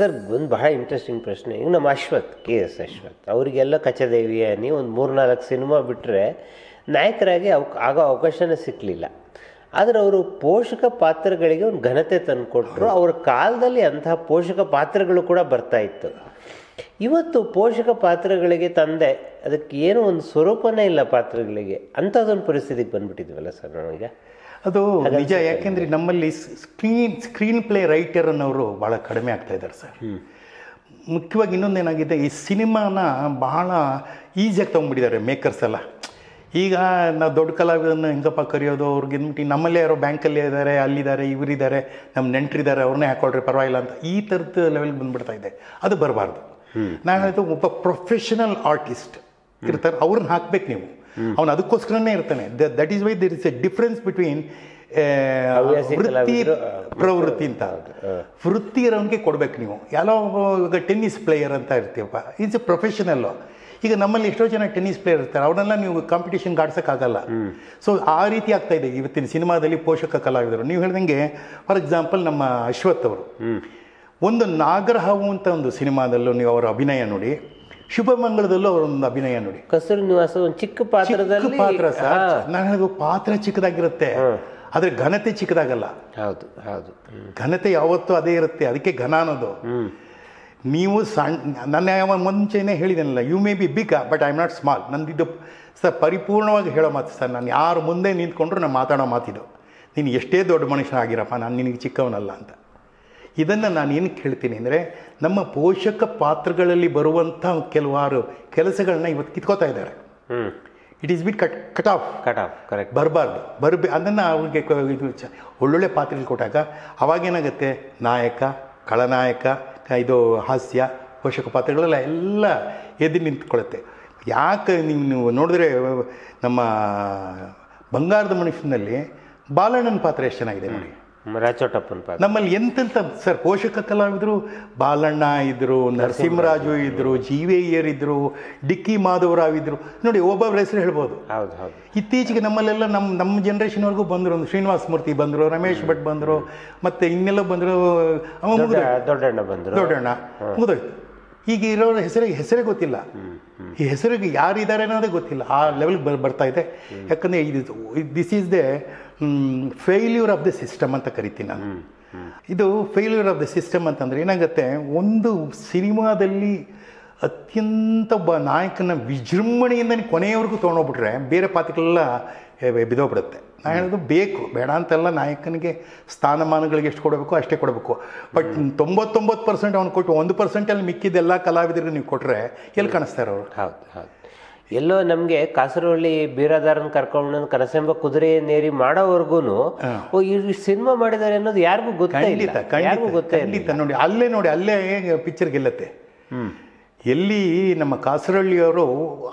Sir ಒಂದು ಬಹಳ interesting ಪ್ರಶ್ನೆ. ಈಗ ನಮ್ಮ ಅಶ್ವಥ್, ಕೆ ಎಸ್ ಅಶ್ವಥ್ ಅವರಿಗೆಲ್ಲ ಕಚದೇವಿಯ ನೀವು ಒಂದು 3-4 ಸಿನಿಮಾ ಬಿಟ್ಟರೆ ನಾಯಕರಾಗಿ ಆಗೋ ಅವಕಾಶನೇ ಸಿಕ್ಕಲಿಲ್ಲ. ಆದರೆ ಅವರು ಪೋಷಕ ಪಾತ್ರಗಳಿಗೆ ಒಂದು ಘನತೆ ತಂದುಕೊಟ್ರು. ಅವ್ರ ಕಾಲದಲ್ಲಿ ಅಂತಹ ಪೋಷಕ ಪಾತ್ರಗಳು ಕೂಡ ಬರ್ತಾ ಇತ್ತು. ಇವತ್ತು ಪೋಷಕ ಪಾತ್ರಗಳಿಗೆ ತಂದೆ ಅದಕ್ಕೆ ಏನೂ ಒಂದು ಸ್ವರೂಪನೇ ಇಲ್ಲ ಪಾತ್ರಗಳಿಗೆ. ಅಂಥದ್ದೊಂದು ಪರಿಸ್ಥಿತಿಗೆ ಬಂದುಬಿಟ್ಟಿದ್ವಲ್ಲ ಸರ್ ನಾವೀಗ. ಅದು ನಿಜ. ಯಾಕೆಂದರೆ ನಮ್ಮಲ್ಲಿ ಸ್ಕ್ರೀನ್ ಪ್ಲೇ ರೈಟರ್ ಅನ್ನೋರು ಭಾಳ ಕಡಿಮೆ ಆಗ್ತಾ ಇದ್ದಾರೆ ಸರ್. ಮುಖ್ಯವಾಗಿ ಇನ್ನೊಂದೇನಾಗಿದೆ, ಈ ಸಿನಿಮಾನ ಭಾಳ ಈಸಿಯಾಗಿ ತೊಗೊಂಡ್ಬಿಟ್ಟಿದ್ದಾರೆ ಮೇಕರ್ಸ್ ಎಲ್ಲ. ಈಗ ನಾವು ದೊಡ್ಡ ಕಲಾವಿದನ್ನು ಹೆಂಗಪ್ಪ ಕರೆಯೋದು ಅವ್ರಿಗೆ ಅಂದ್ಬಿಟ್ಟು ನಮ್ಮಲ್ಲೇ ಯಾರೋ ಬ್ಯಾಂಕಲ್ಲೇ ಇದ್ದಾರೆ, ಅಲ್ಲಿದ್ದಾರೆ, ಇವರಿದ್ದಾರೆ, ನಮ್ಮ ನೆಂಟರಿದ್ದಾರೆ, ಅವ್ರನ್ನೇ ಹಾಕೊಳ್ರಿ ಪರವಾಗಿಲ್ಲ ಅಂತ ಈ ಥರದ ಲೆವೆಲ್ಗೆ ಬಂದುಬಿಡ್ತಾ ಇದೆ. ಅದು ಬರಬಾರ್ದು. ನಾನು ಹೇಳಿದ್ದು ಒಬ್ಬ ಪ್ರೊಫೆಷನಲ್ ಆರ್ಟಿಸ್ಟ್ ಇರ್ತಾರೆ, ಅವ್ರನ್ನ ಹಾಕ್ಬೇಕು ನೀವು. ಅವನು ಅದಕ್ಕೋಸ್ಕರನೇ ಇರ್ತಾನೆ. That is why there is a difference between ವೃತ್ತಿ ಪ್ರವೃತ್ತಿ ಅಂತ. ವೃತ್ತಿ ಇರೋನಿಗೆ ಕೊಡಬೇಕು ನೀವು. ಯಾರೋ ಈಗ ಟೆನ್ನಿಸ್ ಪ್ಲೇಯರ್ ಅಂತ ಇರ್ತೀವಪ್ಪ, ಈಸ್ ಎ ಪ್ರೊಫೆಷನಲ್ಲು. ಈಗ ನಮ್ಮಲ್ಲಿ ಎಷ್ಟೋ ಜನ ಟೆನ್ನಿಸ್ ಪ್ಲೇಯರ್ ಇರ್ತಾರೆ, ಅವನ್ನೆಲ್ಲ ನೀವು ಕಾಂಪಿಟೇಷನ್ಗೆ ಆಡ್ಸೋಕ್ಕಾಗಲ್ಲ. ಸೊ ಆ ರೀತಿ ಆಗ್ತಾ ಇದೆ ಇವತ್ತಿನ ಸಿನಿಮಾದಲ್ಲಿ ಪೋಷಕ ಕಲಾವಿದರು. ನೀವು ಹೇಳ್ದಂಗೆ ಫಾರ್ ಎಕ್ಸಾಂಪಲ್ ನಮ್ಮ ಅಶ್ವಥ್ ಅವರು, ಒಂದು ನಾಗರಹಾವು ಅಂತ ಒಂದು ಸಿನಿಮಾದಲ್ಲೂ ನೀವು ಅವರ ಅಭಿನಯ ನೋಡಿ, ಶುಭಮಂಗಳದಲ್ಲೂ ಅವರೊಂದು ಅಭಿನಯ ನೋಡಿ, ಕಸೂರಿ ನಿವಾಸ ಒಂದು ಚಿಕ್ಕ ಪಾತ್ರದಲ್ಲಿ ಪಾತ್ರ ಸರ್. ನಾನು ಹೇಳಿದ ಪಾತ್ರ ಚಿಕ್ಕದಾಗಿರುತ್ತೆ, ಆದರೆ ಘನತೆ ಚಿಕ್ಕದಾಗಲ್ಲ. ಹೌದು ಹೌದು, ಘನತೆ ಯಾವತ್ತೂ ಅದೇ ಇರುತ್ತೆ. ಅದಕ್ಕೆ ಘನ ಅನ್ನೋದು ನೀವು ಸಣ್ಣ, ನನ್ನ ಯಾವ ಮುಂಚೆನೇ ಹೇಳಿದನಲ್ಲ, you may be big but I am not small. ನಂದಿದ್ದು ಸರ್ ಪರಿಪೂರ್ಣವಾಗಿ ಹೇಳೋ ಮಾತು ಸರ್. ನಾನು ಯಾರು ಮುಂದೆ ನಿಂತ್ಕೊಂಡ್ರು ನಾನು ಮಾತಾಡೋ ಮಾತಿದು, ನೀನು ಎಷ್ಟೇ ದೊಡ್ಡ ಮನುಷ್ಯನಾಗಿರಪ್ಪ, ನಾನು ನಿನಗೆ ಚಿಕ್ಕವನಲ್ಲ ಅಂತ. ಇದನ್ನು ನಾನು ಏನಕ್ಕೆ ಹೇಳ್ತೀನಿ ಅಂದರೆ, ನಮ್ಮ ಪೋಷಕ ಪಾತ್ರಗಳಲ್ಲಿ ಬರುವಂಥ ಕೆಲವಾರು ಕೆಲಸಗಳನ್ನ ಇವತ್ತು ಕಿತ್ಕೋತಾ ಇದ್ದಾರೆ. It is bit cut off correct. ಬರಬಾರ್ದು. ಅದನ್ನು ಅವ್ರಿಗೆ ಒಳ್ಳೊಳ್ಳೆ ಪಾತ್ರಗಳು ಕೊಟ್ಟಾಗ ಅವಾಗೇನಾಗುತ್ತೆ, ನಾಯಕ ಖಳನಾಯಕ ಇದು ಹಾಸ್ಯ ಪೋಷಕ ಪಾತ್ರಗಳೆಲ್ಲ ಎಲ್ಲ ಎದ್ದು ನಿಂತ್ಕೊಳ್ಳುತ್ತೆ. ಯಾಕೆ ನೀವು ನೋಡಿದ್ರೆ ನಮ್ಮ ಬಂಗಾರದ ಮನುಷ್ಯನಲ್ಲಿ ಬಾಲಣ್ಣನ ಪಾತ್ರ ಎಷ್ಟು ಚೆನ್ನಾಗಿದೆ ನೋಡಿ, ರಾಚೋಟಪ್ಪನ. ನಮ್ಮಲ್ಲಿ ಎಂತೆಂಥ ಸರ್ ಪೋಷಕ ಕಲಾವಿದರು, ಬಾಲಣ್ಣ ಇದ್ದರು, ನರಸಿಂಹರಾಜು ಇದ್ದರು, ಜೀವೇಯ್ಯರ್ ಇದ್ದರು, ಡಿಕ್ಕಿ ಮಾಧವರಾವ್ ಇದ್ದರು ನೋಡಿ, ಒಬ್ಬೊಬ್ಬರ ಹೆಸರು ಹೇಳ್ಬೋದು. ಹೌದು ಹೌದು. ಇತ್ತೀಚೆಗೆ ನಮ್ಮಲ್ಲೆಲ್ಲ ನಮ್ಮ ಜನ್ರೇಷನ್ವರೆಗೂ ಬಂದರು. ಶ್ರೀನಿವಾಸ ಮೂರ್ತಿ ಬಂದರು, ರಮೇಶ್ ಭಟ್ ಬಂದರು, ಮತ್ತು ಇನ್ನೆಲ್ಲ ಬಂದರು, ದೊಡ್ಡಣ್ಣ ಮುಗಿದೋಯ್ತು. ಈಗ ಇರೋರ ಹೆಸರೇ ಗೊತ್ತಿಲ್ಲ, ಈ ಹೆಸರಿಗೆ ಯಾರಿದ್ದಾರೆ ಅನ್ನೋದೇ ಗೊತ್ತಿಲ್ಲ. ಆ ಲೆವೆಲ್ಗೆ ಬರ್ತಾ ಇದೆ. ಯಾಕಂದರೆ ಇದು this is the failure of the system ಅಂತ ಕರಿತೀನಿ ನಾನು. ಇದು ಫೇಲ್ಯೂರ್ ಆಫ್ ದ ಸಿಸ್ಟಮ್ ಅಂತಂದರೆ ಏನಾಗುತ್ತೆ, ಒಂದು ಸಿನಿಮಾದಲ್ಲಿ ಅತ್ಯಂತ ಒಬ್ಬ ನಾಯಕನ ವಿಜೃಂಭಣೆಯಿಂದ ಕೊನೆಯವರೆಗೂ ತೊಗೊಂಡೋಗ್ಬಿಟ್ರೆ ಬೇರೆ ಪಾತ್ರಗಳೆಲ್ಲ ಬಿದ್ದೋಗ್ಬಿಡುತ್ತೆ. ನಾನು ಹೇಳೋದು ಬೇಕು ಬೇಡ ಅಂತೆಲ್ಲ, ನಾಯಕನಿಗೆ ಸ್ಥಾನಮಾನಗಳಿಗೆ ಎಷ್ಟು ಕೊಡಬೇಕು ಅಷ್ಟೇ ಕೊಡಬೇಕು. ಬಟ್ 99% ಅವ್ನು ಕೊಟ್ಟು 1% ಮಿಕ್ಕಿದ್ದೆಲ್ಲ ಕಲಾವಿದರಿಗೆ ನೀವು ಕೊಟ್ಟರೆ ಎಲ್ಲಿ ಕಾಣಿಸ್ತಾರೆ ಅವರು? ಹೌದು ಹೌದು. ಎಲ್ಲೋ ನಮಗೆ ಕಾಸರವಳ್ಳಿ ಬೀರಾದಾರನ ಕರ್ಕೊಂಡು ಕನಸೆಂಬ ಕುದುರೆಯನ್ನೇರಿ ಮಾಡೋವರೆಗೂ ಈ ಸಿನಿಮಾ ಮಾಡಿದ್ದಾರೆ ಅನ್ನೋದು ಯಾರಿಗೂ ಗೊತ್ತೇ ಇಲ್ಲ ನೋಡಿ. ಅಲ್ಲೇ ಪಿಕ್ಚರ್ ಗೆಲ್ಲತ್ತೆ. ಎಲ್ಲಿ ನಮ್ಮ ಕಾಸರವಳ್ಳಿಯವರು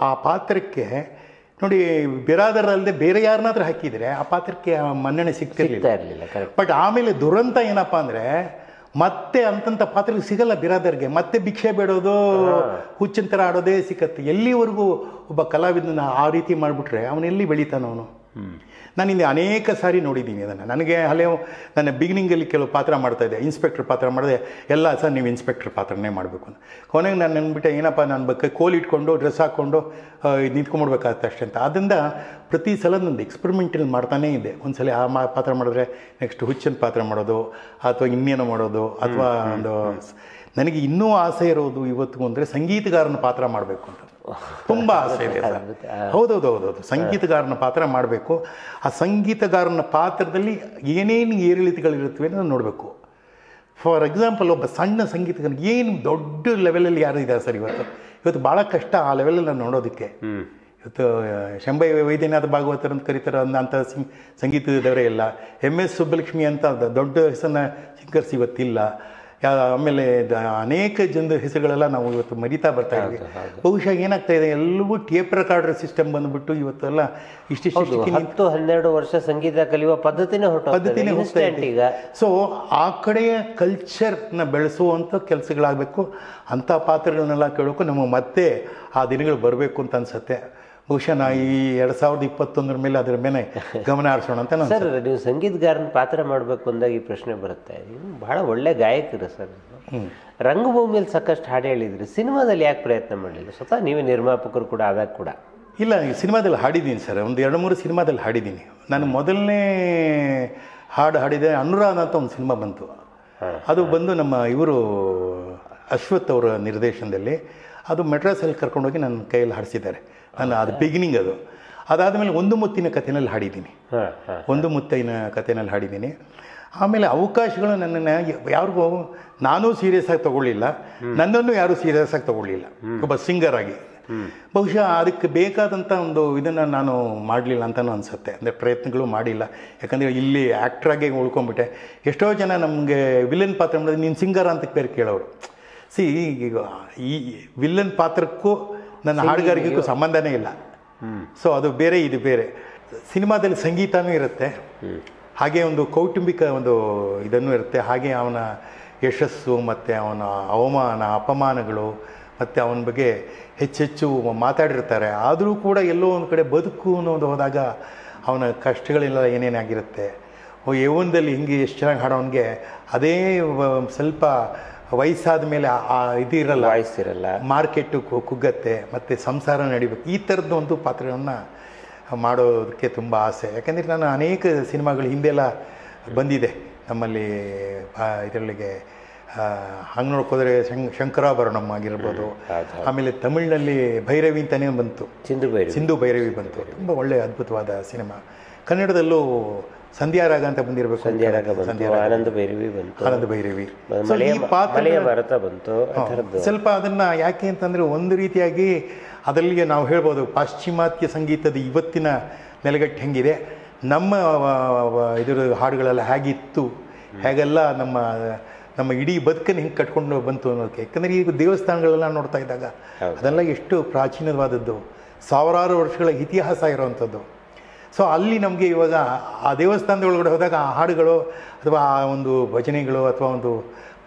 ಆ ಪಾತ್ರಕ್ಕೆ ನೋಡಿ, ಬಿರಾದರಲ್ಲದೆ ಬೇರೆ ಯಾರನ್ನಾದ್ರೂ ಹಾಕಿದರೆ ಆ ಪಾತ್ರಕ್ಕೆ ಮನ್ನಣೆ ಸಿಗ್ತಿರ್ಲಿಲ್ಲ. ಬಟ್ ಆಮೇಲೆ ದುರಂತ ಏನಪ್ಪ ಅಂದರೆ, ಮತ್ತೆ ಅಂತಂಥ ಪಾತ್ರಕ್ಕೆ ಸಿಗಲ್ಲ ಬಿರಾದರ್ಗೆ. ಮತ್ತೆ ಭಿಕ್ಷೆ ಬೇಡೋದು, ಹುಚ್ಚಂತರ ಆಡೋದೇ ಸಿಕ್ಕತ್ತೆ. ಎಲ್ಲಿವರೆಗೂ ಒಬ್ಬ ಕಲಾವಿದನ ಆ ರೀತಿ ಮಾಡಿಬಿಟ್ರೆ ಅವನೆಲ್ಲಿ ಬೆಳೀತಾನೋ ಅವನು? ನಾನು ಇಲ್ಲಿ ಅನೇಕ ಸಾರಿ ನೋಡಿದ್ದೀನಿ ಅದನ್ನು. ನನಗೆ ನನ್ನ ಬಿಗಿನಿಂಗಲ್ಲಿ ಕೆಲವು ಪಾತ್ರ ಮಾಡ್ತಾಯಿದ್ದೆ, ಇನ್ಸ್ಪೆಕ್ಟ್ರ್ ಪಾತ್ರ ಮಾಡಿದೆ. ಎಲ್ಲ ಸರ್ ನೀವು ಇನ್ಸ್ಪೆಕ್ಟ್ರ್ ಪಾತ್ರನೇ ಮಾಡಬೇಕು ಅಂತ. ಕೊನೆಗೆ ನಾನು ಅಂದ್ಬಿಟ್ಟೆ, ಏನಪ್ಪ ನಾನು ಕೋಲ್ ಇಟ್ಕೊಂಡು ಡ್ರೆಸ್ ಹಾಕ್ಕೊಂಡು ನಿಂತ್ಕೊಂಡ್ಬಿಡ್ಬೇಕಾಗತ್ತೆ ಅಷ್ಟೇ ಅಂತ. ಅದರಿಂದ ಪ್ರತಿ ಸಲ ನಂದು ಎಕ್ಸ್ಪೆರಿಮೆಂಟಲ್ಲಿ ಮಾಡ್ತಾನೇ ಇದೆ. ಒಂದು ಸಲ ಆ ಪಾತ್ರ ಮಾಡಿದ್ರೆ ನೆಕ್ಸ್ಟ್ ಹುಚ್ಚನ ಪಾತ್ರ ಮಾಡೋದು, ಅಥವಾ ಇನ್ನೇನೋ ಮಾಡೋದು, ಅಥವಾ ಒಂದು ನನಗೆ ಇನ್ನೂ ಆಸೆ ಇರೋದು ಇವತ್ತಿಗೂ ಅಂದರೆ ಸಂಗೀತಗಾರನ ಪಾತ್ರ ಮಾಡಬೇಕು ಅಂತ ತುಂಬ ಆಸೆ ಇದೆ. ಹೌದೌದು, ಸಂಗೀತಗಾರನ ಪಾತ್ರ ಮಾಡಬೇಕು. ಆ ಸಂಗೀತಗಾರನ ಪಾತ್ರದಲ್ಲಿ ಏನೇನು ಏರಿಳಿತಗಳಿರುತ್ತವೆ ಅನ್ನೋದು ನೋಡಬೇಕು. ಫಾರ್ ಎಕ್ಸಾಂಪಲ್, ಒಬ್ಬ ಸಣ್ಣ ಸಂಗೀತಗಾರನಿಗೆ ಏನು ದೊಡ್ಡ ಲೆವೆಲಲ್ಲಿ ಯಾರು ಇದ್ದಾರೆ ಸರ್ ಇವತ್ತು ಭಾಳ ಕಷ್ಟ ಆ ಲೆವೆಲಲ್ಲಿ ನಾನು ನೋಡೋದಕ್ಕೆ. ಇವತ್ತು ಶಂಭ ವೈದ್ಯನಾಥ ಭಾಗವತರು ಅಂತ ಕರೀತಾರೆ, ಅಂಥ ಸಂಗೀತದವರೇ ಇಲ್ಲ. MS ಸುಬ್ಬಲಕ್ಷ್ಮಿ ಅಂತ ದೊಡ್ಡ ಹೆಸರನ್ನ ಸಿಂಗರ್ಸ್ ಇವತ್ತಿಲ್ಲ. ಆಮೇಲೆ ಅನೇಕ ಜನದ ಹೆಸರುಗಳೆಲ್ಲ ನಾವು ಇವತ್ತು ಮರಿತಾ ಬರ್ತಾ ಇದ್ದೀವಿ. ಬಹುಶಃ ಏನಾಗ್ತಾ ಇದೆ, ಎಲ್ಲವೂ ಟೇಪ್ ರೆಕಾರ್ಡರ್ ಸಿಸ್ಟಮ್ ಬಂದುಬಿಟ್ಟು ಇವತ್ತೆಲ್ಲ ಇಷ್ಟಿಷ್ಟು 10-12 ವರ್ಷ ಸಂಗೀತ ಕಲಿಯುವ ಪದ್ಧತಿನೇ ಹೊರಟು. ಸೊ ಆ ಕಡೆಯ ಕಲ್ಚರ್ನ ಬೆಳೆಸುವಂಥ ಕೆಲಸಗಳಾಗಬೇಕು. ಅಂಥ ಪಾತ್ರಗಳನ್ನೆಲ್ಲ ಕೇಳಬೇಕು. ನಮಗೆ ಮತ್ತೆ ಆ ದಿನಗಳು ಬರಬೇಕು ಅಂತ ಅನಿಸುತ್ತೆ. ಬಹುಶಃ ನಾ ಈ 2021 ಮೇಲೆ ಅದರ ಮೇಲೆ ಗಮನ ಹರಿಸೋಣ ಅಂತ ನಾನು. ಸರ್ ನೀವು ಸಂಗೀತಗಾರನ ಪಾತ್ರ ಮಾಡಬೇಕು ಅಂದಾಗ ಈ ಪ್ರಶ್ನೆ ಬರುತ್ತೆ. ನೀವು ಭಾಳ ಒಳ್ಳೆ ಗಾಯಕರು ಸರ್, ರಂಗಭೂಮಿಯಲ್ಲಿ ಸಾಕಷ್ಟು ಹಾಡು ಹೇಳಿದ್ರಿ, ಸಿನಿಮಾದಲ್ಲಿ ಯಾಕೆ ಪ್ರಯತ್ನ ಮಾಡಲಿಲ್ಲ? ಸ್ವತಃ ನೀವೇ ನಿರ್ಮಾಪಕರು ಕೂಡ ಆದಾಗ ಕೂಡ. ಇಲ್ಲ, ಸಿನಿಮಾದಲ್ಲಿ ಹಾಡಿದ್ದೀನಿ ಸರ್, ಒಂದು 2-3 ಸಿನಿಮಾದಲ್ಲಿ ಹಾಡಿದ್ದೀನಿ. ನಾನು ಮೊದಲನೇ ಹಾಡು ಹಾಡಿದೆ ಅನುರಾಧ ಅಂತ ಒಂದು ಸಿನಿಮಾ ಬಂತು. ಅದು ಬಂದು ನಮ್ಮ ಇವರು ಅಶ್ವಥ್ ಅವರ ನಿರ್ದೇಶನದಲ್ಲಿ ಅದು ಮೆಡ್ರಾಸಲ್ಲಿ ಕರ್ಕೊಂಡೋಗಿ ನನ್ನ ಕೈಯಲ್ಲಿ ಹಾಡಿಸಿದ್ದಾರೆ. ನಾನು ಅದು ಬಿಗಿನಿಂಗ್. ಅದು ಅದಾದಮೇಲೆ ಒಂದು ಮುತ್ತಿನ ಕಥೆಯಲ್ಲಿ ಹಾಡಿದ್ದೀನಿ, ಆಮೇಲೆ ಅವಕಾಶಗಳು ನನ್ನನ್ನು ಯಾರಿಗೂ ನಾನೂ ಸೀರಿಯಸ್ ಆಗಿ ತೊಗೊಳ್ಳಿಲ್ಲ, ನನ್ನನ್ನು ಯಾರೂ ಸೀರಿಯಸ್ ಆಗಿ ತೊಗೊಳ್ಳಿಲ್ಲ ಒಬ್ಬ ಸಿಂಗರ್ ಆಗಿ. ಬಹುಶಃ ಅದಕ್ಕೆ ಬೇಕಾದಂಥ ಒಂದು ಇದನ್ನು ನಾನು ಮಾಡಲಿಲ್ಲ ಅಂತಲೂ ಅನಿಸುತ್ತೆ, ಅಂದರೆ ಪ್ರಯತ್ನಗಳು ಮಾಡಿಲ್ಲ. ಯಾಕಂದರೆ ಇಲ್ಲಿ ಆ್ಯಕ್ಟ್ರಾಗೆ ಉಳ್ಕೊಂಡ್ಬಿಟ್ಟೆ. ಎಷ್ಟೋ ಜನ ನಮಗೆ ವಿಲನ್ ಪಾತ್ರ ಮಾಡಿದ್ರೆ ನೀನು ಸಿಂಗರ್ ಅಂತ ಬೇರೆ ಕೇಳೋರು. ಸಿ, ಈಗ ಈ ವಿಲ್ಲನ್ ಪಾತ್ರಕ್ಕೂ ನನ್ನ ಹಾಡುಗಾರಿಕೆಗೂ ಸಂಬಂಧನೇ ಇಲ್ಲ. ಸೊ ಅದು ಬೇರೆ, ಇದು ಬೇರೆ. ಸಿನಿಮಾದಲ್ಲಿ ಸಂಗೀತನೂ ಇರುತ್ತೆ, ಹಾಗೆ ಒಂದು ಕೌಟುಂಬಿಕ ಒಂದು ಇದನ್ನು ಇರುತ್ತೆ, ಹಾಗೆ ಅವನ ಯಶಸ್ಸು ಮತ್ತು ಅವನ ಅಪಮಾನಗಳು ಮತ್ತು ಅವನ ಬಗ್ಗೆ ಹೆಚ್ಚೆಚ್ಚು ಮಾತಾಡಿರ್ತಾರೆ. ಆದರೂ ಕೂಡ ಎಲ್ಲೋ ಒಂದು ಕಡೆ ಬದುಕು ಅನ್ನೋದು ಹೋದಾಗ ಅವನ ಕಷ್ಟಗಳೆಲ್ಲ ಏನೇನಾಗಿರುತ್ತೆ, ಯವನದಲ್ಲಿ ಹಿಂಗೆ ಎಷ್ಟು ಚೆನ್ನಾಗಿ ಹಾಡೋವನಿಗೆ ಅದೇ ಸ್ವಲ್ಪ ವಯಸ್ಸಾದ ಮೇಲೆ ಆ ಇದಿರಲ್ಲ, ವಯಸ್ಸಿರಲ್ಲ, ಮಾರ್ಕೆಟು ಕುಗ್ಗತ್ತೆ, ಮತ್ತು ಸಂಸಾರ ನಡಿಬೇಕು. ಈ ಥರದ್ದು ಒಂದು ಪಾತ್ರವನ್ನು ಮಾಡೋದಕ್ಕೆ ತುಂಬ ಆಸೆ. ಯಾಕೆಂದರೆ ನಾನು ಅನೇಕ ಸಿನಿಮಾಗಳು ಹಿಂದೆಲ್ಲ ಬಂದಿದೆ ನಮ್ಮಲ್ಲಿ. ಇದರೊಳಗೆ ಹಂಗೆ ನೋಡ್ಕೋದ್ರೆ ಶಂಕರಾಭರಣಂ ಆಗಿರ್ಬೋದು, ಆಮೇಲೆ ತಮಿಳಿನಲ್ಲಿ ಭೈರವಿ ಅಂತಲೇ ಬಂತು, ಸಿಂಧು ಭೈರವಿ ಬಂತು, ತುಂಬ ಒಳ್ಳೆಯ ಅದ್ಭುತವಾದ ಸಿನಿಮಾ. ಕನ್ನಡದಲ್ಲೂ ಸಂಧ್ಯಾ ರಾಗ ಅಂತ ಬಂದಿರಬೇಕು, ಆನಂದ ಭೈರವಿ. ಸ್ವಲ್ಪ ಅದನ್ನ ಯಾಕೆ ಅಂತಂದ್ರೆ ಒಂದು ರೀತಿಯಾಗಿ ಅದರಲ್ಲಿಗೆ ನಾವು ಹೇಳ್ಬೋದು ಪಾಶ್ಚಿಮಾತ್ಯ ಸಂಗೀತದ ಇವತ್ತಿನ ನೆಲೆಗಟ್ಟು ಹೆಂಗಿದೆ, ನಮ್ಮ ಇದರ ಹಾಡುಗಳೆಲ್ಲ ಹೇಗಿತ್ತು, ಹೇಗೆಲ್ಲ ನಮ್ಮ ಇಡೀ ಬದುಕನ್ನು ಹಿಂಗೆ ಕಟ್ಕೊಂಡು ಬಂತು ಅನ್ನೋದಕ್ಕೆ. ಯಾಕಂದರೆ ಈಗ ದೇವಸ್ಥಾನಗಳೆಲ್ಲ ನೋಡ್ತಾ ಇದ್ದಾಗ ಅದೆಲ್ಲ ಎಷ್ಟು ಪ್ರಾಚೀನವಾದದ್ದು, ಸಾವಿರಾರು ವರ್ಷಗಳ ಇತಿಹಾಸ ಇರೋವಂಥದ್ದು. ಸೊ ಅಲ್ಲಿ ನಮಗೆ ಇವಾಗ ಆ ದೇವಸ್ಥಾನದ ಒಳಗಡೆ ಹೋದಾಗ ಆ ಹಾಡುಗಳು ಅಥವಾ ಆ ಒಂದು ಭಜನೆಗಳು ಅಥವಾ ಒಂದು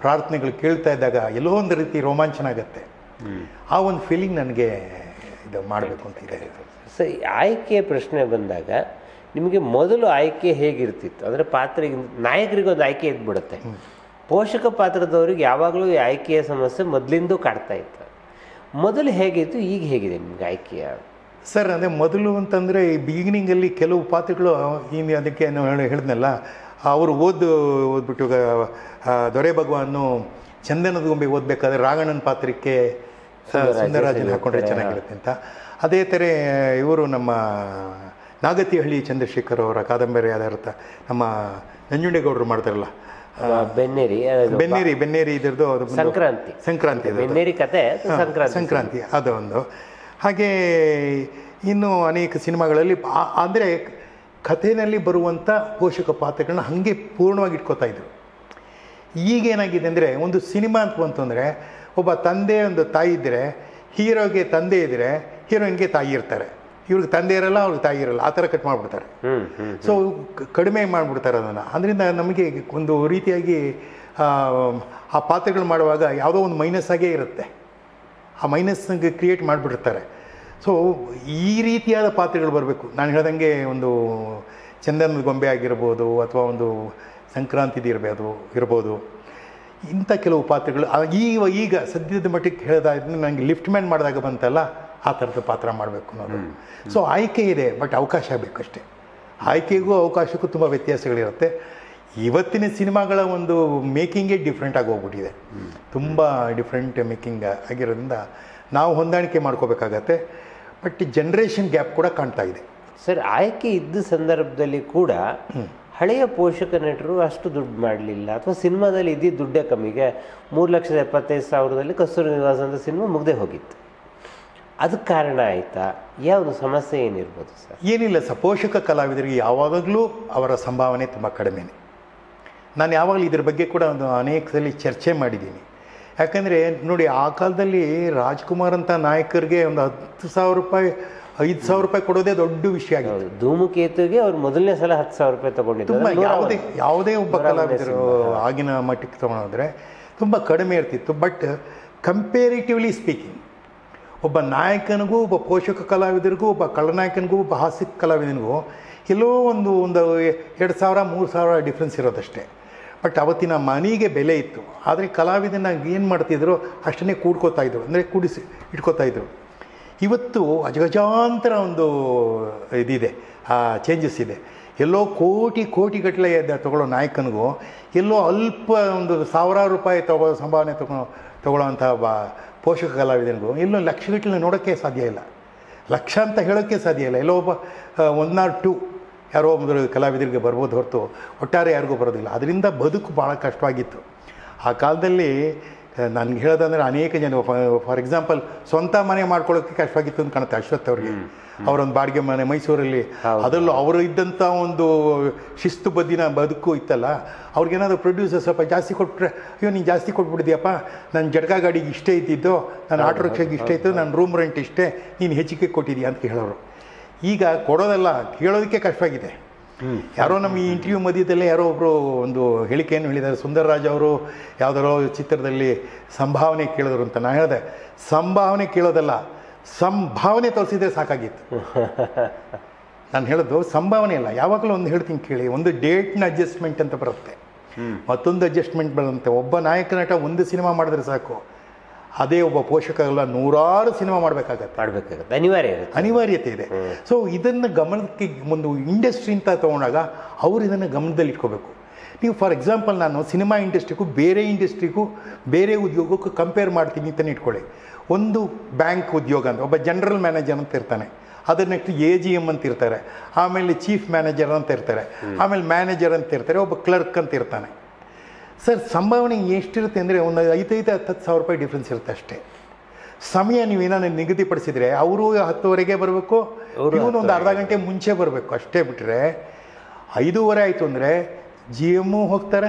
ಪ್ರಾರ್ಥನೆಗಳು ಕೇಳ್ತಾ ಇದ್ದಾಗ ಎಲ್ಲೋ ಒಂದು ರೀತಿ ರೋಮಾಂಚನ ಆಗುತ್ತೆ. ಆ ಒಂದು ಫೀಲಿಂಗ್ ನನಗೆ ಇದು ಮಾಡಬೇಕು ಅಂತ ಇದೆ. ಸೊ ಆಯ್ಕೆ ಪ್ರಶ್ನೆ ಬಂದಾಗ ನಿಮಗೆ ಮೊದಲು ಆಯ್ಕೆ ಹೇಗಿರ್ತಿತ್ತು? ಅಂದರೆ ಪಾತ್ರಿಗೆ, ನಾಯಕರಿಗೊಂದು ಆಯ್ಕೆ ಇದ್ಬಿಡುತ್ತೆ, ಪೋಷಕ ಪಾತ್ರದವ್ರಿಗೆ ಯಾವಾಗಲೂ ಈ ಆಯ್ಕೆಯ ಸಮಸ್ಯೆ ಮೊದಲಿಂದೂ ಕಾಡ್ತಾ ಇತ್ತು. ಮೊದಲು ಹೇಗಿತ್ತು, ಈಗ ಹೇಗಿದೆ ನಿಮಗೆ ಆಯ್ಕೆಯ? ಸರ್ ಅಂದರೆ ಮೊದಲು ಅಂತಂದರೆ ಈ ಬಿಗಿನಿಂಗಲ್ಲಿ ಕೆಲವು ಪಾತ್ರಗಳು ಇನ್ನು ಅದಕ್ಕೆ ನಾನು ಹೇಳಿದ್ನಲ್ಲ, ಅವರು ಓದ್ಬಿಟ್ಟು ದೊರೆ ಭಗವಾನು ಚಂದನದ ಗೊಂಬೆ ಓದಬೇಕಾದ್ರೆ ರಾಘಣ್ಣನ ಪಾತ್ರಕ್ಕೆ ಸುಂದರ ರಾಜನ ಹಾಕೊಂಡ್ರೆ ಚೆನ್ನಾಗಿರುತ್ತೆ ಅಂತ. ಅದೇ ಥರ ಇವರು ನಮ್ಮ ನಾಗತಿಹಳ್ಳಿ ಚಂದ್ರಶೇಖರ್ ಅವರ ಕಾದಂಬರಿ ಆಧಾರಿತ ನಮ್ಮ ನಂಜುಂಡೇಗೌಡರು ಮಾಡ್ತಾರಲ್ಲ ಬೆನ್ನೇರಿ ಇದರದ್ದು ಸಂಕ್ರಾಂತಿ ಅದೊಂದು. ಹಾಗೆ ಇನ್ನೂ ಅನೇಕ ಸಿನಿಮಾಗಳಲ್ಲಿ ಅಂದರೆ ಕಥೆಯಲ್ಲಿ ಬರುವಂಥ ಪೋಷಕ ಪಾತ್ರಗಳನ್ನ ಹಾಗೆ ಪೂರ್ಣವಾಗಿ ಇಟ್ಕೋತಾ ಇದ್ರು. ಈಗೇನಾಗಿದೆ ಅಂದರೆ ಒಂದು ಸಿನಿಮಾ ಅಂತ ಬಂತಂದರೆ ಒಬ್ಬ ತಂದೆ ಒಂದು ತಾಯಿ ಇದ್ದರೆ, ಹೀರೋಗೆ ತಂದೆ ಇದ್ದರೆ ಹೀರೋಯಿನ್ಗೆ ತಾಯಿ ಇರ್ತಾರೆ, ಇವ್ರಿಗೆ ತಂದೆ ಇರಲ್ಲ, ಅವ್ರಿಗೆ ತಾಯಿ ಇರಲ್ಲ, ಆ ಥರ ಕಟ್ ಮಾಡಿಬಿಡ್ತಾರೆ. ಸೊ ಕಡಿಮೆ ಮಾಡಿಬಿಡ್ತಾರೆ ಅದನ್ನು. ಅದರಿಂದ ನಮಗೆ ಒಂದು ರೀತಿಯಾಗಿ ಆ ಪಾತ್ರಗಳು ಮಾಡುವಾಗ ಯಾವುದೋ ಒಂದು ಮೈನಸ್ ಆಗೇ ಇರುತ್ತೆ, ಆ ಮೈನಸ್ಗೆ ಕ್ರಿಯೇಟ್ ಮಾಡಿಬಿಟ್ಟಿರ್ತಾರೆ. ಸೊ ಈ ರೀತಿಯಾದ ಪಾತ್ರಗಳು ಬರಬೇಕು. ನಾನು ಹೇಳ್ದಂಗೆ ಒಂದು ಚಂದನದ ಗೊಂಬೆ ಆಗಿರ್ಬೋದು ಅಥವಾ ಒಂದು ಸಂಕ್ರಾಂತಿದು ಇರ್ಬೋದು ಇಂಥ ಕೆಲವು ಪಾತ್ರಗಳು. ಈಗ ಸದ್ಯದ ಮಟ್ಟಿಗೆ ಹೇಳಿದ್ರೆ ನನಗೆ ಲಿಫ್ಟ್ ಮ್ಯಾನ್ ಮಾಡಿದಾಗ ಬಂತಲ್ಲ, ಆ ಥರದ ಪಾತ್ರ ಮಾಡಬೇಕು ಅನ್ನೋದು. ಸೊ ಆಯ್ಕೆ ಇದೆ, ಬಟ್ ಅವಕಾಶ ಬೇಕಷ್ಟೇ. ಆಯ್ಕೆಗೂ ಅವಕಾಶಕ್ಕೂ ತುಂಬ ವ್ಯತ್ಯಾಸಗಳಿರುತ್ತೆ. ಇವತ್ತಿನ ಸಿನಿಮಾಗಳ ಒಂದು ಮೇಕಿಂಗೇ ಡಿಫ್ರೆಂಟಾಗಿ ಹೋಗ್ಬಿಟ್ಟಿದೆ, ತುಂಬ ಡಿಫ್ರೆಂಟ್ ಮೇಕಿಂಗ್ ಆಗಿರೋದ್ರಿಂದ ನಾವು ಹೊಂದಾಣಿಕೆ ಮಾಡ್ಕೋಬೇಕಾಗತ್ತೆ. ಬಟ್ ಜನ್ರೇಷನ್ ಗ್ಯಾಪ್ ಕೂಡ ಕಾಣ್ತಾ ಇದೆ. ಸರ್, ಆಯ್ಕೆ ಇದ್ದ ಸಂದರ್ಭದಲ್ಲಿ ಕೂಡ ಹಳೆಯ ಪೋಷಕ ನಟರು ಅಷ್ಟು ದುಡ್ಡು ಮಾಡಲಿಲ್ಲ, ಅಥವಾ ಸಿನಿಮಾದಲ್ಲಿ ಇದ್ದಿದ್ದು ದುಡ್ಡೇ ಕಮ್ಮಿಗೆ 3,75,000 ಕಸ್ತೂರಿ ನಿವಾಸ ಅಂತ ಸಿನಿಮಾ ಮುಗ್ದೇ ಹೋಗಿತ್ತು. ಅದಕ್ಕೆ ಕಾರಣ ಆಯಿತಾ? ಯಾವುದು ಸಮಸ್ಯೆ ಏನಿರ್ಬೋದು ಸರ್? ಏನಿಲ್ಲ ಸರ್, ಪೋಷಕ ಕಲಾವಿದರಿಗೆ ಯಾವಾಗಲೂ ಅವರ ಸಂಭಾವನೆ ತುಂಬ ಕಡಿಮೆನೇ. ನಾನು ಯಾವಾಗಲೂ ಇದ್ರ ಬಗ್ಗೆ ಕೂಡ ಒಂದು ಅನೇಕದಲ್ಲಿ ಚರ್ಚೆ ಮಾಡಿದ್ದೀನಿ. ಯಾಕಂದರೆ ನೋಡಿ, ಆ ಕಾಲದಲ್ಲಿ ರಾಜ್ಕುಮಾರ್ ಅಂತ ನಾಯಕರಿಗೆ ಒಂದು 10,000 ರೂಪಾಯಿ 5,000 ರೂಪಾಯಿ ಕೊಡೋದೇ ದೊಡ್ಡ ವಿಷಯ ಆಗಿತ್ತು. ಧೂಮಕೇತುಗೆ ಅವ್ರು ಮೊದಲನೇ ಸಲ 10,000 ರೂಪಾಯಿ ತೊಗೊಂಡಿದ್ರು. ಯಾವುದೇ ಒಬ್ಬ ಕಲಾವಿದರು ಆಗಿನ ಮಟ್ಟಿಗೆ ತೊಗೊಂಡೋದ್ರೆ ತುಂಬ ಕಡಿಮೆ ಇರ್ತಿತ್ತು. ಬಟ್ ಕಂಪೇರಿಟಿವ್ಲಿ ಸ್ಪೀಕಿಂಗ್ ಒಬ್ಬ ನಾಯಕನಿಗೂ ಒಬ್ಬ ಪೋಷಕ ಕಲಾವಿದರಿಗೂ ಒಬ್ಬ ಕಳನಾಯಕನಿಗೂ ಒಬ್ಬ ಹಾಸ್ಯ ಕಲಾವಿದನಿಗೂ ಎಲ್ಲೋ ಒಂದು 2000-3000 ಡಿಫ್ರೆನ್ಸ್ ಇರೋದಷ್ಟೇ. ಬಟ್ ಅವತ್ತಿನ ಮನೆಗೆ ಬೆಲೆ ಇತ್ತು. ಆದರೆ ಕಲಾವಿದನ ಏನು ಮಾಡ್ತಿದ್ರು ಅಷ್ಟನ್ನೇ ಕೂಡ್ಕೋತಾಯಿದ್ರು, ಅಂದರೆ ಕೂಡಿಸಿ ಇಟ್ಕೋತಾಯಿದ್ರು. ಇವತ್ತು ಅಜಗಜಾಂತರ ಒಂದು ಇದಿದೆ, ಆ ಚೇಂಜಸ್ ಇದೆ. ಎಲ್ಲೋ ಕೋಟಿ ಕೋಟಿಗಟ್ಟಲೆ ತಗೊಳ್ಳೋ ನಾಯಕನಿಗೂ ಎಲ್ಲೋ ಅಲ್ಪ ಒಂದು ಸಾವಿರಾರು ರೂಪಾಯಿ ಸಂಭಾವನೆ ತಗೊಳ್ಳೋವಂಥ ಪೋಷಕ ಕಲಾವಿದನಿಗೂ ಎಲ್ಲೋ ಲಕ್ಷಗಟ್ಟಲೆ ನೋಡೋಕ್ಕೆ ಸಾಧ್ಯ ಇಲ್ಲ, ಲಕ್ಷ ಅಂತ ಹೇಳೋಕ್ಕೆ ಸಾಧ್ಯ ಇಲ್ಲ. ಎಲ್ಲೋ ಒಬ್ಬ 1 or 2 ಯಾರೋ ಒಬ್ಬರು ಕಲಾವಿದರಿಗೆ ಬರ್ಬೋದು ಹೊರತು ಒಟ್ಟಾರೆ ಯಾರಿಗೂ ಬರೋದಿಲ್ಲ. ಅದರಿಂದ ಬದುಕು ಭಾಳ ಕಷ್ಟವಾಗಿತ್ತು ಆ ಕಾಲದಲ್ಲಿ. ನನಗೆ ಹೇಳೋದಂದರೆ ಅನೇಕ ಜನ ಫಾರ್ ಎಕ್ಸಾಂಪಲ್ ಸ್ವಂತ ಮನೆ ಮಾಡ್ಕೊಳ್ಳೋಕ್ಕೆ ಕಷ್ಟವಾಗಿತ್ತು ಅಂತ ಕಾಣುತ್ತೆ ಅಶ್ವಥ್ ಅವ್ರಿಗೆ. ಅವರೊಂದು ಬಾಡಿಗೆ ಮನೆ ಮೈಸೂರಲ್ಲಿ, ಅದರಲ್ಲೂ ಅವರು ಇದ್ದಂಥ ಒಂದು ಶಿಸ್ತು ಬದ್ದಿನ ಬದುಕು ಇತ್ತಲ್ಲ. ಅವ್ರಿಗೇನಾದರೂ ಪ್ರೊಡ್ಯೂಸರ್ ಸ್ವಲ್ಪ ಜಾಸ್ತಿ ಕೊಟ್ಬಿಟ್ರೆ, ಅಯ್ಯೋ ನೀನು ಜಾಸ್ತಿ ಕೊಟ್ಬಿಟ್ಟಿದ್ಯಪ್ಪ, ನನ್ನ ಜಡ್ಕಾ ಗಾಡಿಗೆ ಇಷ್ಟೇ ಇದ್ದಿದ್ದು, ನನ್ನ ಆಟೋ ರಿಕ್ಷಾಗೆ ಇಷ್ಟೇ ಇತ್ತು, ನನ್ನ ರೂಮ್ ರೆಂಟ್ ಇಷ್ಟೇ, ನೀನು ಹೆಚ್ಚಿಗೆ ಕೊಟ್ಟಿದ್ದೀಯ ಅಂತ ಹೇಳೋರು. ಈಗ ಕೊಡೋದಲ್ಲ, ಕೇಳೋದಕ್ಕೆ ಕಷ್ಟವಾಗಿದೆ. ಯಾರೋ ನಮ್ಮ ಈ ಇಂಟರ್ವ್ಯೂ ಮಧ್ಯದಲ್ಲೇ ಯಾರೋ ಒಬ್ಬರು ಒಂದು ಹೇಳಿಕೆಯನ್ನು ಹೇಳಿದ್ದಾರೆ, ಸುಂದರ್ ರಾಜ್ ಅವರು ಯಾವುದಾರೋ ಚಿತ್ರದಲ್ಲಿ ಸಂಭಾವನೆ ಕೇಳಿದ್ರು ಅಂತ. ನಾನು ಹೇಳಿದೆ, ಸಂಭಾವನೆ ಕೇಳೋದಲ್ಲ, ಸಂಭಾವನೆ ತೋರಿಸಿದ್ರೆ ಸಾಕಾಗಿತ್ತು. ನಾನು ಹೇಳೋದು ಸಂಭಾವನೆ ಅಲ್ಲ. ಯಾವಾಗಲೂ ಒಂದು ಹೇಳ್ತೀನಿ ಕೇಳಿ, ಒಂದು ಡೇಟ್ನ ಅಡ್ಜಸ್ಟ್ಮೆಂಟ್ ಅಂತ ಬರುತ್ತೆ, ಮತ್ತೊಂದು ಅಡ್ಜಸ್ಟ್ಮೆಂಟ್ ಬರುತ್ತೆ. ಒಬ್ಬ ನಾಯಕ ನಟ ಒಂದು ಸಿನಿಮಾ ಮಾಡಿದ್ರೆ ಸಾಕು, ಅದೇ ಒಬ್ಬ ಪೋಷಕರೆಲ್ಲ 100 ಸಿನಿಮಾ ಮಾಡಬೇಕಾಗತ್ತೆ. ಅನಿವಾರ್ಯತೆ ಇದೆ. ಸೊ ಇದನ್ನು ಗಮನಕ್ಕೆ ಒಂದು ಇಂಡಸ್ಟ್ರಿ ಅಂತ ತೊಗೊಂಡಾಗ ಅವರು ಇದನ್ನು ಗಮನದಲ್ಲಿ ಇಟ್ಕೋಬೇಕು. ನೀವು ಫಾರ್ ಎಕ್ಸಾಂಪಲ್, ನಾನು ಸಿನಿಮಾ ಇಂಡಸ್ಟ್ರಿಗೂ ಬೇರೆ ಉದ್ಯೋಗಕ್ಕೂ ಕಂಪೇರ್ ಮಾಡ್ತೀನಿ ಅಂತಲೇ ಇಟ್ಕೊಳ್ಳಿ. ಒಂದು ಬ್ಯಾಂಕ್ ಉದ್ಯೋಗ ಅಂತ ಒಬ್ಬ ಜನರಲ್ ಮ್ಯಾನೇಜರ್ ಅಂತ ಇರ್ತಾನೆ, ಅದರ ನೆಕ್ಸ್ಟ್ AGM ಅಂತ ಇರ್ತಾರೆ, ಆಮೇಲೆ ಚೀಫ್ ಮ್ಯಾನೇಜರ್ ಅಂತ ಇರ್ತಾರೆ, ಆಮೇಲೆ ಮ್ಯಾನೇಜರ್ ಅಂತ ಇರ್ತಾರೆ, ಒಬ್ಬ ಕ್ಲರ್ಕ್ ಅಂತ ಇರ್ತಾನೆ. ಸರ್, ಸಂಭಾವನೆ ಎಷ್ಟಿರುತ್ತೆ ಅಂದರೆ ಒಂದು 5,000-10,000 ರೂಪಾಯಿ ಡಿಫ್ರೆನ್ಸ್ ಇರುತ್ತೆ ಅಷ್ಟೇ. ಸಮಯ ನೀವೇನಾದ್ರು ನಿಗದಿಪಡಿಸಿದರೆ ಅವರು 10:30ಗೆ ಬರಬೇಕು, ಇವನು ಒಂದು ಅರ್ಧ ಗಂಟೆ ಮುಂಚೆ ಬರಬೇಕು ಅಷ್ಟೇ. ಬಿಟ್ಟರೆ 5:30 ಆಯಿತು ಅಂದರೆ GM ಹೋಗ್ತಾರೆ,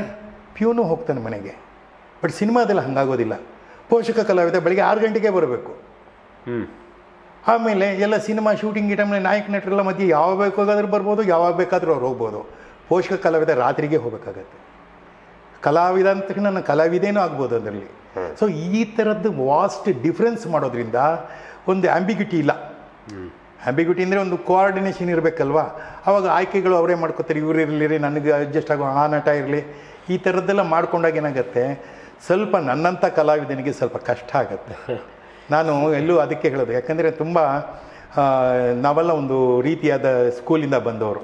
PU ಹೋಗ್ತಾನೆ ಮನೆಗೆ. ಬಟ್ ಸಿನಿಮಾದಲ್ಲಿ ಹಂಗಾಗೋದಿಲ್ಲ. ಪೋಷಕ ಕಲಾವಿದ ಬೆಳಗ್ಗೆ 6 ಗಂಟೆಗೆ ಬರಬೇಕು. ಆಮೇಲೆ ಎಲ್ಲ ಸಿನಿಮಾ ಶೂಟಿಂಗ್ ಟೈಮ್ನಲ್ಲಿ ನಾಯಕ ನಟರೆಲ್ಲ ಮಧ್ಯೆ ಯಾವಾಗ ಬೇಕಾದರೂ ಬರ್ಬೋದು, ಯಾವಾಗ ಬೇಕಾದರೂ ಅವ್ರು ಹೋಗ್ಬೋದು. ಪೋಷಕ ಕಲಾವಿದ ರಾತ್ರಿಗೆ ಹೋಗಬೇಕಾಗತ್ತೆ. ಕಲಾವಿದ ಅಂತ ನನ್ನ ಕಲಾವಿದೇನೂ ಆಗ್ಬೋದು ಅದರಲ್ಲಿ. ಸೊ ಈ ಥರದ್ದು ವಾಸ್ಟ್ ಡಿಫ್ರೆನ್ಸ್ ಮಾಡೋದ್ರಿಂದ ಒಂದು ಆ್ಯಂಬಿಗ್ಯುಟಿ ಇಲ್ಲ. ಆ್ಯಂಬಿಗ್ಯುಟಿ ಅಂದರೆ ಒಂದು ಕೋಆರ್ಡಿನೇಷನ್ ಇರಬೇಕಲ್ವಾ. ಆವಾಗ ಆಯ್ಕೆಗಳು ಅವರೇ ಮಾಡ್ಕೋತಾರೆ, ಇವ್ರು ಇರಲಿ, ನನಗೆ ಅಡ್ಜಸ್ಟ್ ಆಗೋ ಆ ನಟ ಇರಲಿ. ಈ ಥರದ್ದೆಲ್ಲ ಮಾಡ್ಕೊಂಡಾಗ ಏನಾಗುತ್ತೆ, ಸ್ವಲ್ಪ ನನ್ನಂಥ ಕಲಾವಿದನಿಗೆ ಸ್ವಲ್ಪ ಕಷ್ಟ ಆಗುತ್ತೆ. ನಾನು ಎಲ್ಲೂ ಅದಕ್ಕೆ ಹೇಳೋದು, ಯಾಕಂದರೆ ತುಂಬ ನಾವೆಲ್ಲ ಒಂದು ರೀತಿಯಾದ ಸ್ಕೂಲಿಂದ ಬಂದವರು.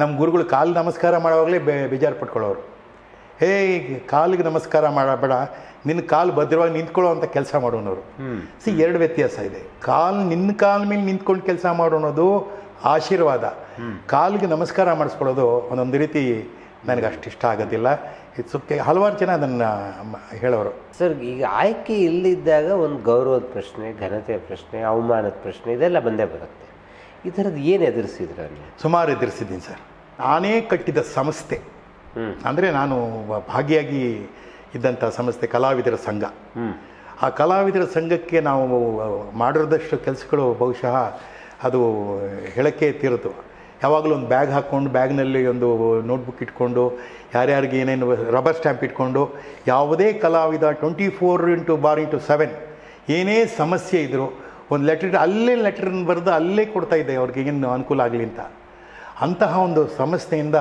ನಮ್ಮ ಗುರುಗಳು ಕಾಲು ನಮಸ್ಕಾರ ಮಾಡೋವಾಗಲೇ ಬೇಜಾರು ಪಡ್ಕೊಳ್ಳೋರು. ಹೇ, ಕಾಲಿಗೆ ನಮಸ್ಕಾರ ಮಾಡಬೇಡ, ನಿನ್ನ ಕಾಲು ಭದ್ರವಾಗಿ ನಿಂತ್ಕೊಳ್ಳೋ ಅಂತ ಕೆಲಸ ಮಾಡೋನವರು. ಸಿ, ಎರಡು ವ್ಯತ್ಯಾಸ ಇದೆ. ಕಾಲು ನಿನ್ನ ಕಾಲು ಮೇಲೆ ನಿಂತ್ಕೊಂಡು ಕೆಲಸ ಮಾಡೋಣದು ಆಶೀರ್ವಾದ. ಕಾಲಿಗೆ ನಮಸ್ಕಾರ ಮಾಡಿಸ್ಕೊಳ್ಳೋದು ಒಂದೊಂದು ರೀತಿ ನನಗೆ ಅಷ್ಟಿಷ್ಟ ಆಗೋದಿಲ್ಲ. ಇಟ್ಸ್ ಹಲವಾರು ಜನ ಅದನ್ನು ಹೇಳೋರು. ಸರ್, ಈಗ ಆಯ್ಕೆ ಇಲ್ಲಿದ್ದಾಗ ಒಂದು ಗೌರವದ ಪ್ರಶ್ನೆ, ಘನತೆಯ ಪ್ರಶ್ನೆ, ಅವಮಾನದ ಪ್ರಶ್ನೆ ಇದೆಲ್ಲ ಬಂದೇ ಬರುತ್ತೆ. ಈ ಥರದ್ದು ಏನು ಎದುರಿಸಿದ್ರೆ? ಸುಮಾರು ಎದುರಿಸಿದ್ದೀನಿ ಸರ್. ನಾನೇ ಕಟ್ಟಿದ ಸಂಸ್ಥೆ ಅಂದರೆ ನಾನು ಭಾಗಿಯಾಗಿ ಇದ್ದಂಥ ಸಂಸ್ಥೆ ಕಲಾವಿದರ ಸಂಘ. ಆ ಕಲಾವಿದರ ಸಂಘಕ್ಕೆ ನಾವು ಮಾಡಿರೋದಷ್ಟು ಕೆಲಸಗಳು ಬಹುಶಃ ಅದು ಹೇಳೋಕ್ಕೆ ತೀರದು. ಯಾವಾಗಲೂ ಒಂದು ಬ್ಯಾಗ್ ಹಾಕ್ಕೊಂಡು, ಬ್ಯಾಗ್ನಲ್ಲಿ ಒಂದು ನೋಟ್ಬುಕ್ ಇಟ್ಕೊಂಡು, ಯಾರ್ಯಾರಿಗೆ ಏನೇನು ರಬ್ಬರ್ ಸ್ಟ್ಯಾಂಪ್ ಇಟ್ಕೊಂಡು, ಯಾವುದೇ ಕಲಾವಿದ 24/7 ಏನೇ ಸಮಸ್ಯೆ ಇದ್ದರೂ ಒಂದು ಲೆಟರ್ ಅಲ್ಲೇ ಬರೆದು ಅಲ್ಲೇ ಕೊಡ್ತಾಯಿದ್ದೆ ಅವ್ರಿಗೆ, ಏನು ಅನುಕೂಲ ಆಗಲಿ ಅಂತ. ಅಂತಹ ಒಂದು ಸಂಸ್ಥೆಯಿಂದ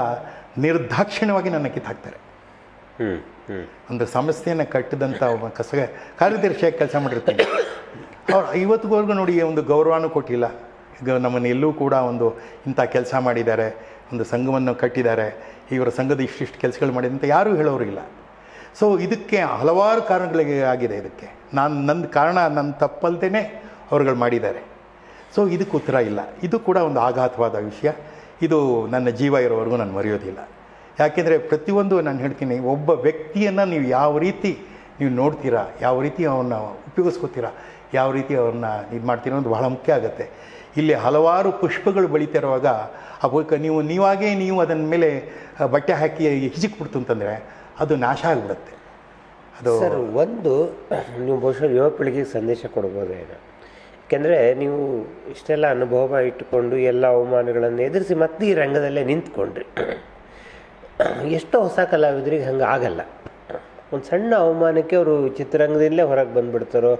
ನಿರ್ದಾಕ್ಷಿಣ್ಯವಾಗಿ ನನ್ನ ಕಿತ್ತಾಕ್ತಾರೆ. ಅಂದರೆ ಸಂಸ್ಥೆಯನ್ನು ಕಟ್ಟಿದಂಥ ಒಬ್ಬ ಕಾರ್ಯದರ್ಶಿಯಾಗಿ ಕೆಲಸ ಮಾಡಿರ್ತೀನಿ. ಅವ್ರು ಇವತ್ತಿಗೂ ನೋಡಿ ಒಂದು ಗೌರವನೂ ಕೊಟ್ಟಿಲ್ಲ. ಈಗ ನಮ್ಮನ್ನು ಎಲ್ಲೂ ಕೂಡ ಒಂದು ಇಂಥ ಕೆಲಸ ಮಾಡಿದ್ದಾರೆ, ಒಂದು ಸಂಘವನ್ನು ಕಟ್ಟಿದ್ದಾರೆ, ಇವರ ಸಂಘದ ಇಷ್ಟಿಷ್ಟು ಕೆಲಸಗಳು ಮಾಡಿದೆ ಅಂತ ಯಾರೂ ಹೇಳೋರು ಇಲ್ಲ. ಸೊ ಇದಕ್ಕೆ ಹಲವಾರು ಕಾರಣಗಳಿಗೆ ಆಗಿದೆ. ಇದಕ್ಕೆ ನನ್ನ ಕಾರಣ ನನ್ನ ತಪ್ಪಲ್ದೇ ಅವರುಗಳು ಮಾಡಿದ್ದಾರೆ. ಸೊ ಇದಕ್ಕೆ ಉತ್ತರ ಇಲ್ಲ. ಇದು ಕೂಡ ಒಂದು ಆಘಾತವಾದ ವಿಷಯ. ಇದು ನನ್ನ ಜೀವ ಇರೋವರೆಗೂ ನಾನು ಮರೆಯೋದಿಲ್ಲ. ಯಾಕೆಂದರೆ ಪ್ರತಿಯೊಂದು ನಾನು ಹೇಳ್ತೀನಿ, ಒಬ್ಬ ವ್ಯಕ್ತಿಯನ್ನು ನೀವು ಯಾವ ರೀತಿ ನೀವು ನೋಡ್ತೀರಾ, ಯಾವ ರೀತಿ ಅವ್ರನ್ನ ಉಪಯೋಗಿಸ್ಕೋತೀರಾ, ಯಾವ ರೀತಿ ಅವ್ರನ್ನ ಇದು ಮಾಡ್ತೀರಾ ಅನ್ನೋದು ಬಹಳ ಮುಖ್ಯ ಆಗುತ್ತೆ. ಇಲ್ಲಿ ಹಲವಾರು ಪುಷ್ಪಗಳು ಬೆಳೀತಾ ಇರುವಾಗ ನೀವು ಅದನ್ನ ಮೇಲೆ ಬಟ್ಟೆ ಹಾಕಿ ಹಿಜಿಕ್ಬಿಡ್ತು ಅಂತಂದರೆ ಅದು ನಾಶ ಆಗಿಬಿಡುತ್ತೆ. ಅದು ಒಂದು ನೀವು ಬಹುಶಃ ಯುವ ಪೀಳಿಗೆಗೆ ಸಂದೇಶ ಕೊಡ್ಬೋದೇನೋ. ಯಾಕೆಂದರೆ ನೀವು ಇಷ್ಟೆಲ್ಲ ಅನುಭವ ಇಟ್ಟುಕೊಂಡು ಎಲ್ಲ ಅವಮಾನಗಳನ್ನು ಎದುರಿಸಿ ಮತ್ತೆ ಈ ರಂಗದಲ್ಲೇ ನಿಂತ್ಕೊಂಡ್ರಿ. ಎಷ್ಟೋ ಹೊಸ ಕಲಾವಿದರಿಗೆ ಹಂಗೆ ಆಗಲ್ಲ. ಒಂದು ಸಣ್ಣ ಅವಮಾನಕ್ಕೆ ಅವರು ಚಿತ್ರರಂಗದಲ್ಲೇ ಹೊರಗೆ ಬಂದುಬಿಡ್ತಾರೋ,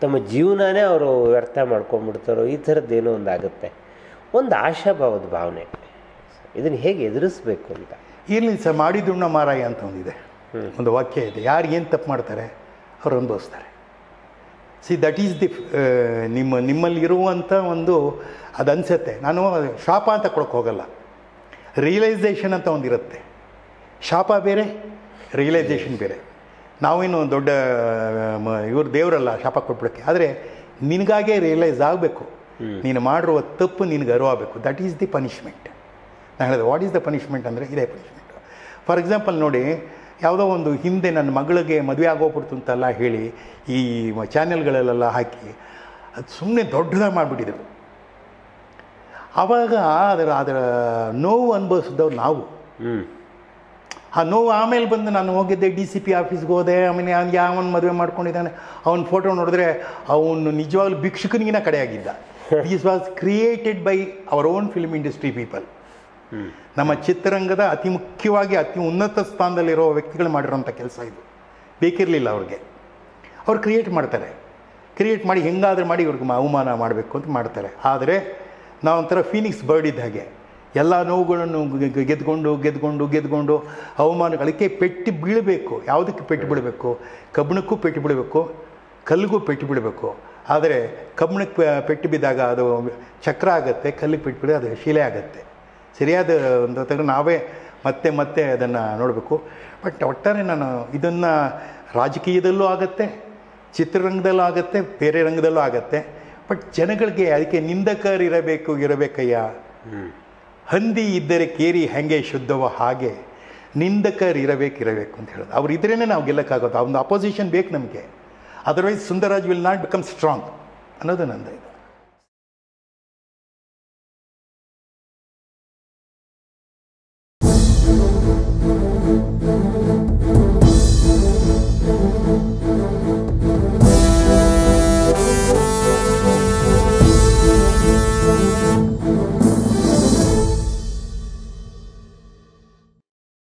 ತಮ್ಮ ಜೀವನನೇ ಅವರು ವ್ಯರ್ಥ ಮಾಡ್ಕೊಂಡ್ಬಿಡ್ತಾರೋ, ಈ ಥರದ್ದೇನೋ ಒಂದಾಗುತ್ತೆ. ಒಂದು ಆಶಾಭಾವದ ಭಾವನೆ, ಇದನ್ನು ಹೇಗೆ ಎದುರಿಸಬೇಕು ಅಂತ. ಇಲ್ಲಿ ಸಹ ಮಾಡಿದುಣ್ಣ ಮಾರಾಯ ಅಂತ ಒಂದಿದೆ, ಒಂದು ವಾಕ್ಯ ಇದೆ, ಯಾರು ಏನು ತಪ್ಪು ಮಾಡ್ತಾರೆ ಅವ್ರು ಅನುಭವಿಸ್ತಾರೆ. ಸಿ ದಟ್ ಈಸ್ ದಿ ನಿಮ್ಮಲ್ಲಿರುವಂಥ ಒಂದು ಅದು ಅನಿಸುತ್ತೆ. ನಾನು ಶಾಪ ಅಂತ ಕೊಡೋಕ್ಕೆ ಹೋಗಲ್ಲ, ರಿಯಲೈಸೇಷನ್ ಅಂತ ಒಂದಿರುತ್ತೆ. ಶಾಪ ಬೇರೆ, ರಿಯಲೈಸೇಷನ್ ಬೇರೆ. ನಾವೇನು ದೊಡ್ಡ ಇವ್ರ ದೇವರಲ್ಲ ಶಾಪ ಕೊಟ್ಬಿಡೋಕ್ಕೆ, ಆದರೆ ನಿನಗಾಗೆ ರಿಯಲೈಸ್ ಆಗಬೇಕು, ನೀನು ಮಾಡಿರುವ ತಪ್ಪು ನಿನಗೆ ಅರಿವಾಗಬೇಕು. That is the punishment. ನಾನು ಹೇಳಿದೆ ವಾಟ್ ಈಸ್ ದ ಪನಿಷ್ಮೆಂಟ್ ಅಂದರೆ ಇದೇ ಪನಿಷ್ಮೆಂಟ್. ಫಾರ್ ಎಕ್ಸಾಂಪಲ್ ನೋಡಿ, ಯಾವುದೋ ಒಂದು ಹಿಂದೆ ನನ್ನ ಮಗಳಿಗೆ ಮದುವೆ ಆಗೋಗ್ಬಿಡ್ತು ಅಂತೆಲ್ಲ ಹೇಳಿ ಈ ಚಾನೆಲ್ಗಳಲ್ಲೆಲ್ಲ ಹಾಕಿ ಅದು ಸುಮ್ಮನೆ ದೊಡ್ಡದಾಗಿ ಮಾಡಿಬಿಟ್ಟಿದ್ರು. ಆವಾಗ ಅದರ ನೋವು ಅನುಭವಿಸಿದವ್ರು ನಾವು. ಆ ನೋವು ಆಮೇಲೆ ಬಂದು ನಾನು ಹೋಗಿದ್ದೆ ಡಿ ಸಿ ಪಿ ಆಫೀಸ್ಗೆ ಹೋದೆ, ಆಮೇಲೆ ಅವ್ನಿಗೆ ಯಾವನು ಮದುವೆ ಮಾಡ್ಕೊಂಡಿದ್ದಾನೆ, ಅವನ ಫೋಟೋ ನೋಡಿದ್ರೆ ಅವನು ನಿಜವಾಗ್ಲೂ ಭಿಕ್ಷುಕನಿಗಿನ ಕಡೆಯಾಗಿದ್ದ. This was created by our own film industry people. ನಮ್ಮ ಚಿತ್ರರಂಗದ ಅತಿ ಮುಖ್ಯವಾಗಿ ಅತಿ ಉನ್ನತ ಸ್ಥಾನದಲ್ಲಿರೋ ವ್ಯಕ್ತಿಗಳು ಮಾಡಿರೋಂಥ ಕೆಲಸ ಇದು. ಬೇಕಿರಲಿಲ್ಲ ಅವ್ರಿಗೆ, ಅವ್ರು ಕ್ರಿಯೇಟ್ ಮಾಡ್ತಾರೆ, ಕ್ರಿಯೇಟ್ ಮಾಡಿ ಹೆಂಗಾದರೂ ಮಾಡಿ ಇವ್ರಿಗೆ ಅವಮಾನ ಮಾಡಬೇಕು ಅಂತ ಮಾಡ್ತಾರೆ. ಆದರೆ ನಾವೊಂಥರ ಫೀನಿಕ್ಸ್ ಬರ್ಡ್ ಇದ್ದ ಹಾಗೆ ಎಲ್ಲ ನೋವುಗಳನ್ನು ಗೆದ್ಕೊಂಡು ಗೆದ್ಕೊಂಡು ಗೆದ್ಕೊಂಡು ಅವಮಾನಗಳಿಗೆ ಪೆಟ್ಟು ಬೀಳಬೇಕು. ಯಾವುದಕ್ಕೆ ಪೆಟ್ಟು ಬೀಳಬೇಕು? ಕಬ್ಬಿಣಕ್ಕೂ ಪೆಟ್ಟು ಬೀಳಬೇಕು, ಕಲ್ಲಿಗೂ ಪೆಟ್ಟು ಬೀಳಬೇಕು. ಆದರೆ ಕಬ್ಬಿಣಕ್ಕೆ ಪೆಟ್ಟು ಬಿದ್ದಾಗ ಅದು ಚಕ್ರ ಆಗುತ್ತೆ, ಕಲ್ಲಿಗೆ ಪೆಟ್ಟು ಬಿಡಿದ್ರೆ ಅದು ಶಿಲೆ ಆಗುತ್ತೆ. ಸರಿಯಾದ ಒಂದು ತಗೊಂಡು ನಾವೇ ಮತ್ತೆ ಮತ್ತೆ ಅದನ್ನು ನೋಡಬೇಕು. ಬಟ್ ಒಟ್ಟಾರೆ ನಾನು ಇದನ್ನು ರಾಜಕೀಯದಲ್ಲೂ ಆಗುತ್ತೆ, ಚಿತ್ರರಂಗದಲ್ಲೂ ಆಗುತ್ತೆ, ಬೇರೆ ರಂಗದಲ್ಲೂ ಆಗುತ್ತೆ. ಬಟ್ ಜನಗಳಿಗೆ ಅದಕ್ಕೆ ನಿಂದಕರಿರಬೇಕು. ಇರಬೇಕಯ್ಯ, ಹಂದಿ ಇದ್ದರೆ ಕೇರಿ ಹಾಗೆ ಶುದ್ಧವ ಹಾಗೆ ನಿಂದಕರಿರಬೇಕು ಅಂತ ಹೇಳೋದು. ಅವ್ರು ಇದ್ರೇ ನಾವು ಗೆಲ್ಲಕ್ಕಾಗೋದು. ಅವನ ಅಪೋಸಿಷನ್ ಬೇಕು ನಮಗೆ, otherwise Sundar Raj will not become strong ಅನ್ನೋದು ನಂದು ಇದು.